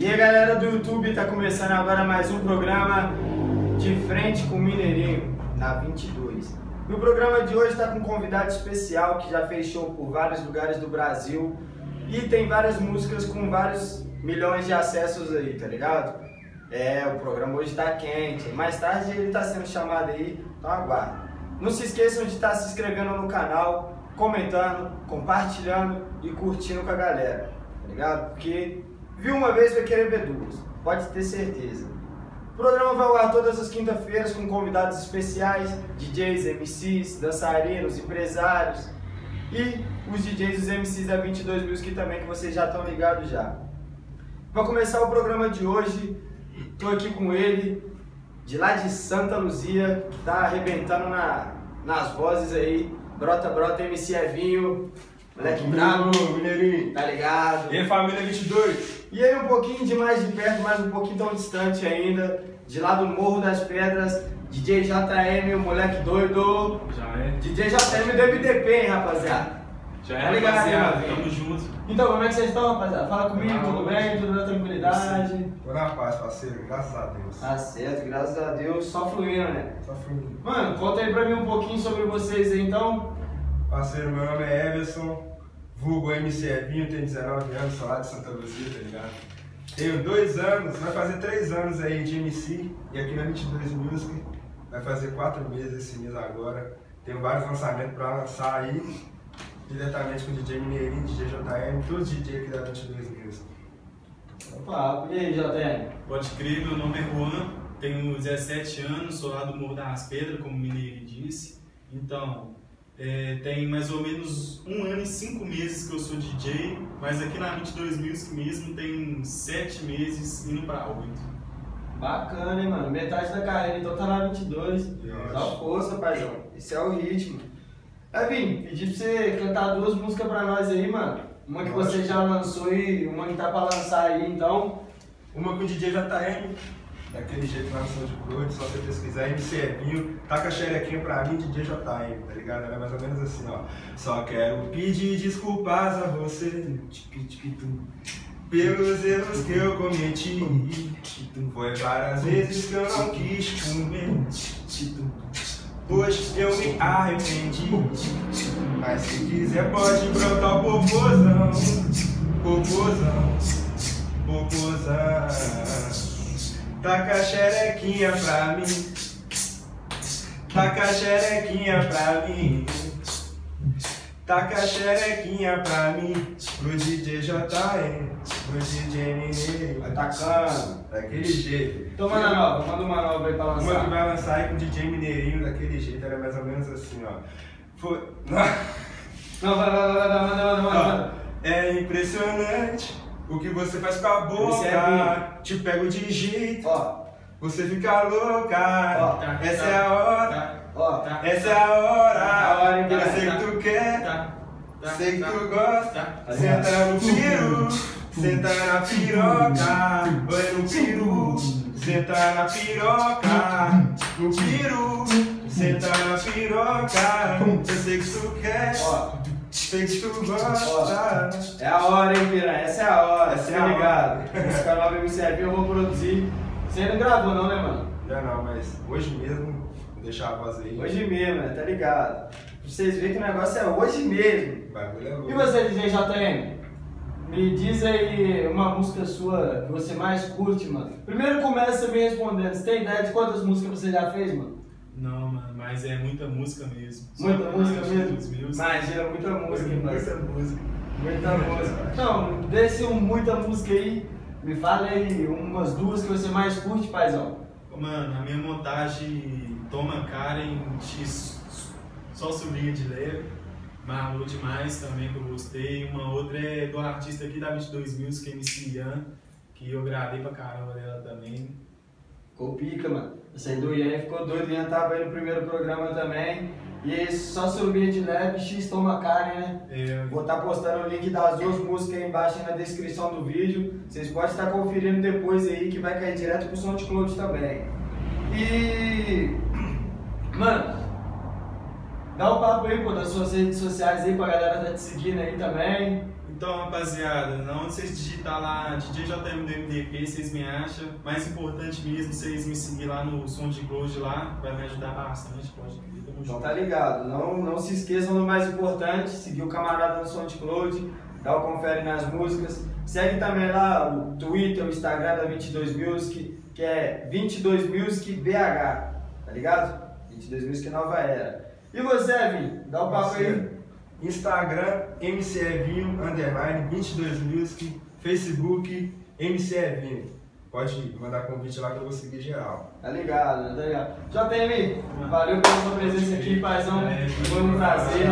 E aí galera do YouTube, tá começando agora mais um programa de frente com o Minerinho, na 22. E o programa de hoje tá com um convidado especial que já fez show por vários lugares do Brasil e tem várias músicas com vários milhões de acessos aí, tá ligado? É, o programa hoje tá quente, mais tarde ele tá sendo chamado aí, então aguarda. Não se esqueçam de estar se inscrevendo no canal, comentando, compartilhando e curtindo com a galera, tá ligado? Porque viu uma vez, vai querer ver duas, pode ter certeza. O programa vai ao ar todas as quintas-feiras com convidados especiais, DJs, MCs, dançarinos, empresários e os DJs e os MCs da 22 Music também, que vocês já estão ligados já. Para começar o programa de hoje, tô aqui com ele, de lá de Santa Luzia, que tá arrebentando nas vozes aí, brota, MC Evinho. Moleque brabo, Mineirinho, tá ligado? E aí, família 22? E aí, um pouquinho de mais de perto, mas um pouquinho tão distante ainda, de lá do Morro das Pedras, DJ JM, o moleque doido. Já é. DJ JM do MDP, hein, rapaziada? Já é, tá ligado, rapaziada, tamo junto. Então, como é que vocês estão, rapaziada? Fala comigo, não, tudo bem? Tudo na tranquilidade? Tô na paz, parceiro, graças a Deus. Tá certo, graças a Deus, só fluindo, né? Só fluindo. Mano, conta aí pra mim um pouquinho sobre vocês aí, então. Parceiro, meu nome é Everson, vulgo MC Evinho, tenho 19 anos, sou lá de Santa Luzia, tá ligado? Tenho 2 anos, vai fazer 3 anos aí de MC, e aqui na 22 Music, vai fazer 4 meses esse mês agora. Tenho vários lançamentos pra lançar aí, diretamente com o DJ Minerinho, DJ JM, todos os DJs aqui da 22 Music. Opa, e aí, JM? Pode crer, meu nome é Juan, tenho 17 anos, sou lá do Morro das Pedras, como o Minerinho disse, então... tem mais ou menos 1 ano e 5 meses que eu sou DJ, mas aqui na 22 Music mesmo tem 7 meses indo pra 8. Bacana, hein, mano? Metade da carreira, então tá na 22. Dá força, paizão. Esse é o ritmo. Evinho, pedi pra você cantar 2 músicas pra nós aí, mano. Uma que você já lançou e uma que tá pra lançar aí, então. Uma com o DJ JM, daquele jeito na noção de cor, só você pesquisar MC Evinho, taca a xerequinha pra mim, DJ JM, tá ligado? Ela é mais ou menos assim, ó. Só quero pedir desculpas a você pelos erros que eu cometi. Foi várias vezes que eu não quis comer, pois eu me arrependi. Mas se quiser pode brotar o popozão, popozão, popozão. Taca a xerequinha pra mim, taca a xerequinha pra mim, taca a xerequinha pra mim, pro DJ JM, pro DJ Minerinho. Vai tacando, daquele jeito. Então manda nova, manda uma nova aí pra lançar. Uma que vai lançar aí com o DJ Minerinho, daquele jeito, era mais ou menos assim, ó. Foi... Não, manda. É impressionante o que você faz com a boca, te pego de jeito, ó. Você fica louca, ó. Essa é a hora, ó. Essa é a hora, eu sei que tu quer, sei que tu gosta, senta no peru, senta na piroca, vai no peru, senta na piroca, no peru, senta na piroca, eu sei que tu quer, ó. Sei que tu gosta. É a hora, hein, piranha? Essa é a hora, você tá ligado? Esse canal vai me servir, eu vou produzir. Você não gravou não, né, mano? Já não, mas hoje mesmo, vou deixar a voz aí. Hoje mesmo, né? Tá ligado? Pra vocês verem que o negócio é hoje mesmo. Bagulho é louco. E você, DJ JM? Me diz aí uma música sua que você mais curte, mano. Primeiro começa me respondendo. Você tem ideia de quantas músicas você já fez, mano? Não, mano, mas é muita música mesmo. Muita música mesmo? Imagina, muita música, hein, parceiro? Muita música. Muita música. Então, desse muita música aí, me fala aí umas 2 que você mais curte, paizão. Mano, a minha montagem Toma Karen, só sublinha de leve, marrou demais também, que eu gostei. Uma outra é do artista aqui da 22 Music, que é MC YAM, que eu gravei pra caramba dela também. Ficou pica, mano. Essa aí do Ian ficou doido, Ian tava aí no primeiro programa também. E aí só subir de leve, X Toma Karen, né? É. Vou estar postando o link das 2 músicas aí embaixo aí na descrição do vídeo. Vocês podem estar conferindo depois aí, que vai cair direto pro SoundCloud também. E... mano, dá um papo aí, pô, das suas redes sociais aí pra galera tá te seguindo aí também. Então, rapaziada, onde vocês digitar lá DJ JM do MDP, vocês me acham. Mais importante mesmo, vocês me seguir lá no Som de Close lá, vai me ajudar bastante, pode. Então tá ligado, não se esqueçam do mais importante, seguir o camarada no Som de Close, dá o confere nas músicas. Segue também lá o Twitter, o Instagram da 22 Music, que é 22 Music BH, tá ligado? 22 Music Nova Era. E você, Evinho? Dá o papo aí. Instagram, MC Evinho, underline, 22 Music, Facebook, MC Evinho. Pode mandar convite lá que eu vou seguir geral. Tá ligado, tá ligado. JM, valeu pela sua presença aqui, paizão. Foi um prazer.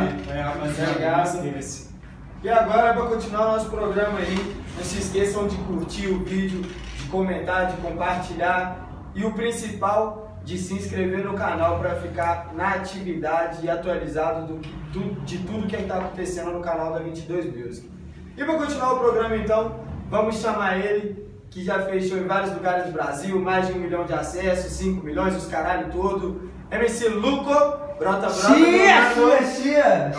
E agora, para continuar o nosso programa aí, não se esqueçam de curtir o vídeo, de comentar, de compartilhar. E o principal, de se inscrever no canal para ficar na atividade e atualizado de tudo que está acontecendo no canal da 22 Music. E para continuar o programa então, vamos chamar ele, que já fez show em vários lugares do Brasil, mais de 1 milhão de acessos, 5 milhões, os caralho todo. MC Luco, brota. Chia,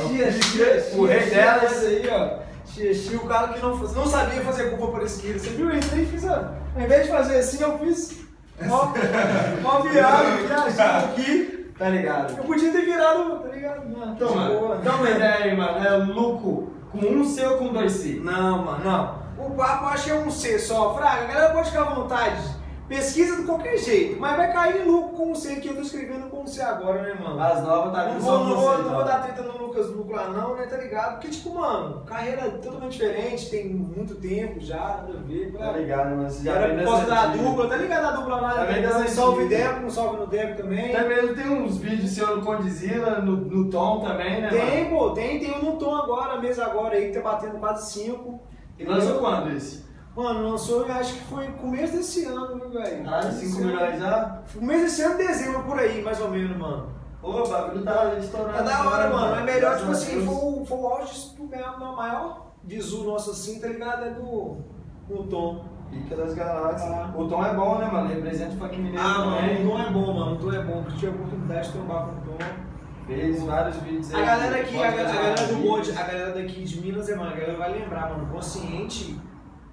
o rei dela, isso aí, ó. Chia, o cara que não sabia fazer curva por esquerda. Você viu isso aí? Fiz, ó. Ao invés de fazer assim, eu fiz uma viagem aqui, tá ligado? Eu podia ter virado, tá ligado? Não, então, mano, dá uma ideia aí, mano. É Luco, com um C ou com dois C? Não, mano, não. O papo eu achei um C só, fraga, a galera pode ficar à vontade, pesquisa de qualquer jeito, mas vai cair em Luco com um C, que eu tô escrevendo com um C agora, né, mano? As novas tá vindo só com um C. Não vou dar treta no Lucas Luco lá não, né, tá ligado? Porque, tipo, mano, carreira totalmente diferente, tem muito tempo já, nada a ver. Tá ligado, mano? Você já era por causa da dupla, tá ligado a dupla lá? Tá salve Deco, não salve no Deco também. Até mesmo tem uns vídeos seu no Condizila, no Tom também, né, mano? Tem, pô, tem um no Tom agora, mesmo agora aí, que tá batendo quase 5. Ele lançou quando esse? Mano, lançou, eu acho que foi começo desse ano, né, velho? Ah, 5 milhões já? Começo desse ano, dezembro, por aí, mais ou menos, mano. Ô, o bagulho tá estourado. Tá da hora, mano. É melhor, tipo assim, foi o auge do maior visu nosso assim, tá ligado? É do Tom. Pica das Galáxias. Ah. O Tom é bom, né, mano? Representa o funk mineiro. Ah, mano, o Tom é bom, mano. O Tom é bom. Eu tive a oportunidade de trombar com o Tom. Fez vários vídeos aí. A galera aqui, a galera do Gold, a galera daqui de Minas, mano, a galera vai lembrar, mano, Consciente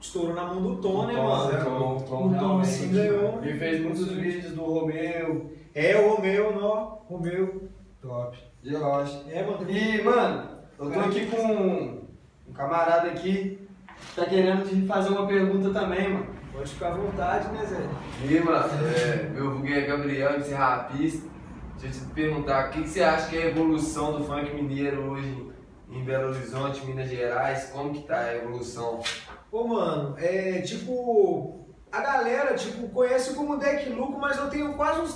estourou na mão do Tom, né, mano? O Tom se ganhou. Ele fez muitos vídeos do Romeu. É, o Romeu, não. Romeu. Top. Eu gosto. É, mano. E, mano, eu tô aqui com um camarada aqui que tá querendo te fazer uma pergunta também, mano. Pode ficar à vontade, né, Zé? E, mano, meu vulgo é Gabriel, de Rapista. Deixa eu te perguntar, o que você acha que é a evolução do funk mineiro hoje em Belo Horizonte, Minas Gerais? Como que tá a evolução? Pô, mano, a galera, conhece como Deck Look, mas eu tenho quase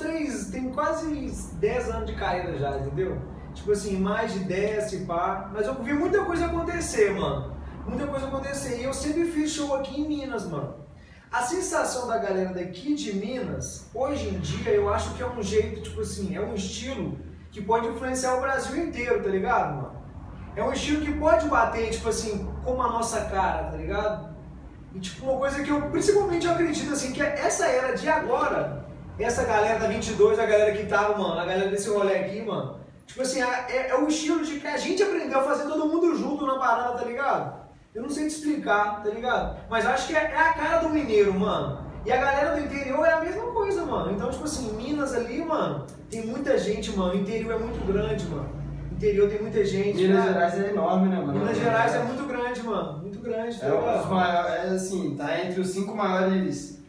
tenho quase 10 anos de carreira já, entendeu? Tipo assim, mais de 10, pá. Mas eu vi muita coisa acontecer, mano. Muita coisa acontecer. E eu sempre fiz show aqui em Minas, mano. A sensação da galera daqui de Minas, hoje em dia, eu acho que é um jeito, é um estilo que pode influenciar o Brasil inteiro, tá ligado, mano? É um estilo que pode bater, como a nossa cara, tá ligado? E, uma coisa que eu, principalmente, eu acredito, que essa era de agora, essa galera da 22, a galera que tava, mano, a galera desse rolê aqui, mano, é o estilo de que a gente aprendeu a fazer todo mundo junto na parada, tá ligado? Eu não sei te explicar, tá ligado? Mas acho que é a cara do mineiro, mano. E a galera do interior é a mesma coisa, mano. Então, Minas ali, mano, tem muita gente, mano. O interior é muito grande, mano. O interior tem muita gente. Minas Gerais é enorme, né, mano? Minas Gerais é muito grande, mano. Muito grande, tá ligado? Tá entre os 5 maiores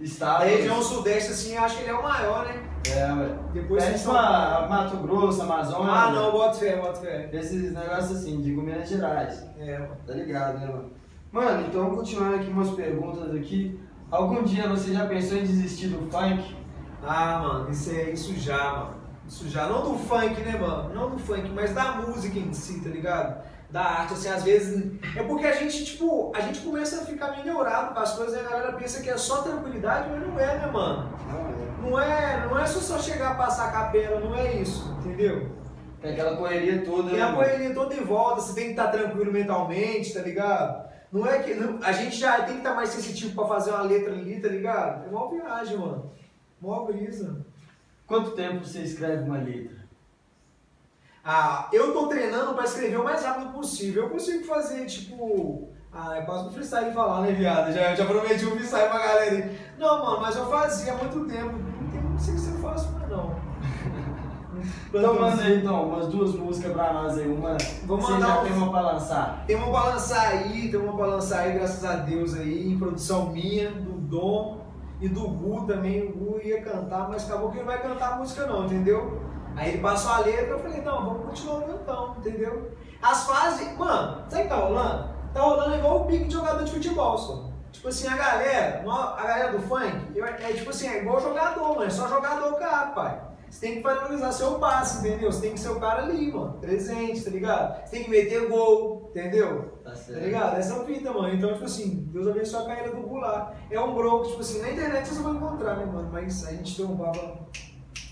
estados. A região sudeste, acho que ele é o maior, né? É, velho. Depois tem Mato Grosso, Amazônia. Ah, não, bota fé. Esses negócios Minas Gerais. É, mano. Tá ligado, né, mano? Mano, então continuando aqui umas perguntas aqui. Algum dia você já pensou em desistir do funk? Ah, mano, isso já, mano. Não do funk, né, mano? Não do funk, mas da música em si, tá ligado? Da arte, às vezes. É porque a gente começa a ficar melhorado com as coisas e a galera pensa que é só tranquilidade, mas não é, né, mano? Não é só chegar a passar a capela, não é isso, entendeu? É aquela correria toda, né? É a correria toda em volta, você tem que estar tranquilo mentalmente, tá ligado? Não é que. A gente já tem que estar mais sensitivo pra fazer uma letra ali, tá ligado? É mó viagem, mano. Mó brisa. Quanto tempo você escreve uma letra? Eu tô treinando pra escrever o mais rápido possível. Eu consigo fazer, tipo... é quase um freestyle falar, né, viado? Já prometi um freestyle pra galera aí. Não, mano, mas eu fazia há muito tempo. Não sei se eu faço, mas não. Então, manda aí, então, umas duas músicas pra nós aí. Uma, você já tem uma pra lançar? Tem uma pra lançar aí, graças a Deus aí. Em produção minha, do Dom e do Gu também. O Gu ia cantar, mas acabou que ele não vai cantar a música não, entendeu? Aí ele passou a letra, eu falei, não, vamos continuar o cantão, entendeu? As fases, mano, sabe o que tá rolando? Tá rolando igual o pique de jogador de futebol, só. Tipo assim, a galera do funk, tipo assim, é igual jogador, mano, é só jogador cara, pai. Você tem que valorizar seu passe, entendeu? Você tem que ser o cara ali, mano, presente, tá ligado? Você tem que meter gol, entendeu? Tá certo. Tá ligado? Essa é a fita, mano. Então, tipo assim, Deus abençoe a carreira do Goulart. É um bro, tipo assim, na internet você vai encontrar, né, mano? Mas a gente tem um papo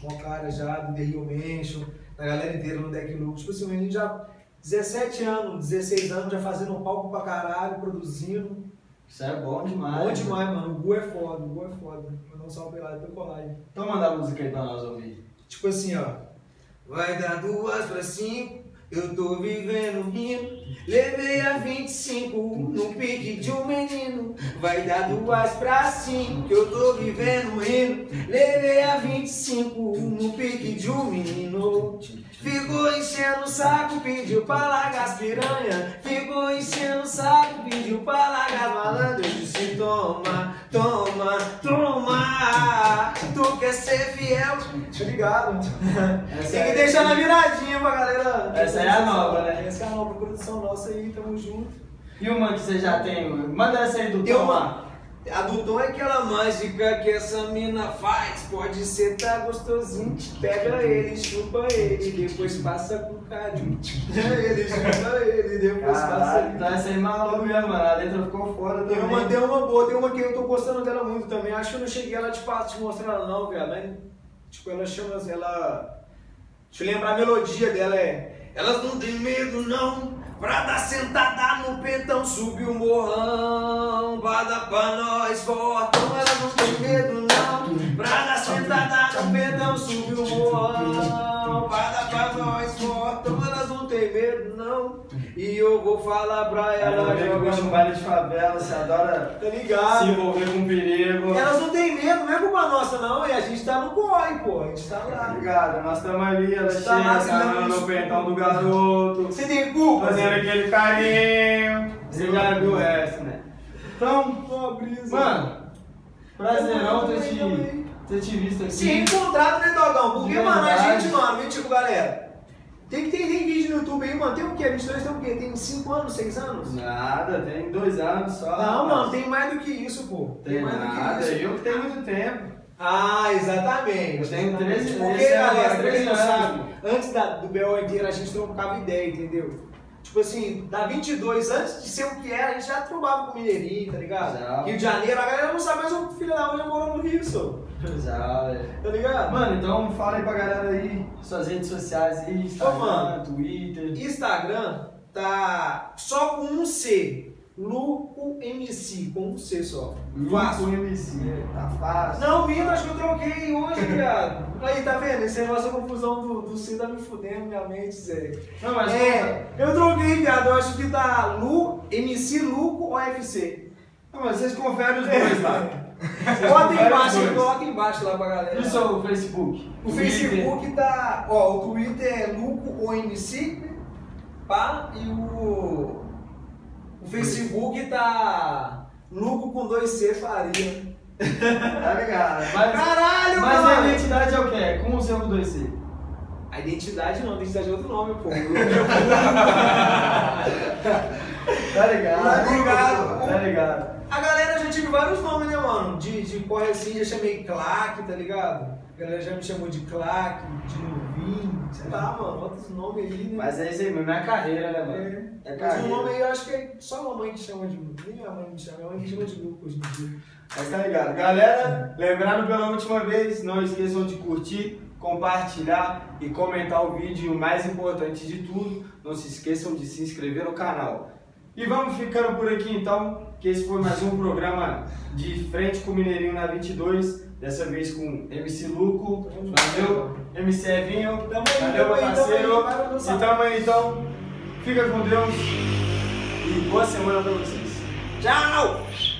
com a cara já do The Real Mansion, da galera inteira no Deck Look. Tipo assim, a gente já, 17 anos, 16 anos, já fazendo um palco pra caralho, produzindo. Isso é bom demais. Bom demais, mano. O Gu é foda, Mandar um salve lá, teu colagem. Então manda a música aí pra nós ouvir. Tipo assim, ó. Vai dar 2 pra 5, eu tô vivendo rindo. Levei a 25, no pique de um menino. Vai dar 2 pra 5, eu tô vivendo rindo. Levei a 25, no pique de um menino. Ficou enchendo o saco, pediu pra largar as piranha. Ficou enchendo o saco, pediu pra largar as malandras. Eu disse, toma, toma, toma. Tu quer ser fiel? Tá ligado? Tem que deixar na viradinha pra galera. Essa é a nova, né? Essa é a nova produção nossa aí, tamo junto. E uma que você já tem, mano? Manda essa aí do Tom. A do Tom é aquela mágica que essa mina faz. Pode ser, tá gostosinho. Pega ele, chupa ele, depois passa com o carinho. Ele chupa ele, depois passa. Tá, essa aí maluca, mano. A letra ficou fora também. Eu mandei uma boa, tem uma que eu tô gostando dela muito também. Acho que eu não cheguei ela te mostrar ela não, velho. Mas, tipo, ela chama, ela... Deixa eu lembrar a melodia dela, é... Elas não tem medo, não. Pra dar sentada no pentão, subiu o morrão, pra dar pra nós fortão, ela não tem medo não. Pra dar sentada no pentão, subiu o morrão, pra dar pra nós fortão, elas não tem medo não. E eu vou falar pra ela. Eu gosto de baile de favela, você adora, tá ligado? Se envolver com perigo. Elas não tem medo, não é culpa nossa não, e a gente tá no corre, pô, a gente tá lá. Tá ligado? Nós estamos ali, ela chega no pentão do garoto. Você tem culpa? Fazendo aquele carinho. Você já viu o resto, né? Então, mano, prazerão ter te visto aqui. Se reencontrado, né, Dogão? Porque, mano, a gente, mano, tipo, galera. Tem vídeo no YouTube aí, mano. Tem o quê? 22 tem o quê? Tem 5 anos, 6 anos? Nada, tem 2 anos só. Não, mano, tem mais do que isso, pô. Tem mais nada, do que isso. Eu que tenho muito tempo. Ah, exatamente. Eu tenho 13 anos. Porque, galera, 13 anos, sabe? Antes do BO inteiro, a gente trocava ideia, entendeu? Tipo assim, da 22, antes de ser o que era, a gente já trombava com o Minerinho, tá ligado? Já. Rio de Janeiro, a galera não sabe mais o filho da onde morou no Rio, só. Exato. Tá ligado? Mano, então fala aí pra galera aí, suas redes sociais aí, Instagram, mano, Twitter. Instagram tá só com um C. Luco MC, com um C só. Fácil. Luco MC, tá fácil. Não, Mino, acho que eu troquei hoje, viado. Aí, tá vendo? Essa nossa confusão do C tá me fudendo minha mente, Zé. Não, mas eu troquei, viado. Eu acho que tá MC Luco OFC. Não, mas vocês conferem os dois lá. Coloca embaixo lá pra galera. E só o Facebook? O Facebook tá. Ó, o Twitter é Luco OMC, pá, e o Facebook tá Luco com 2C Faria. Tá ligado? Mas, caralho, mas mano, a identidade é o quê? Com o seu 2C? A identidade não, a identidade é outro nome, pô. Tá ligado? A galera, já tive vários nomes, né, mano? De corre assim, já chamei Claque, tá ligado? A galera já me chamou de Claque, de novinho. Sei lá, mano, outros nomes aí, né? Mas é isso aí, mesmo, é a carreira, né, mano? É carreira. Mas o nome aí eu acho que é só a mamãe que chama de Luco. Nem minha mãe me chama, minha mãe me chama de Luco hoje em dia. Mas tá ligado. Galera, lembrando pela última vez, não esqueçam de curtir, compartilhar e comentar o vídeo. E o mais importante de tudo, não se esqueçam de se inscrever no canal. E vamos ficando por aqui então, que esse foi mais um programa de Frente com o Minerinho na 22, dessa vez com MC Luco, valeu, MC Evinho, valeu meu parceiro, e tamo aí então, fica com Deus e boa semana pra vocês. Tchau!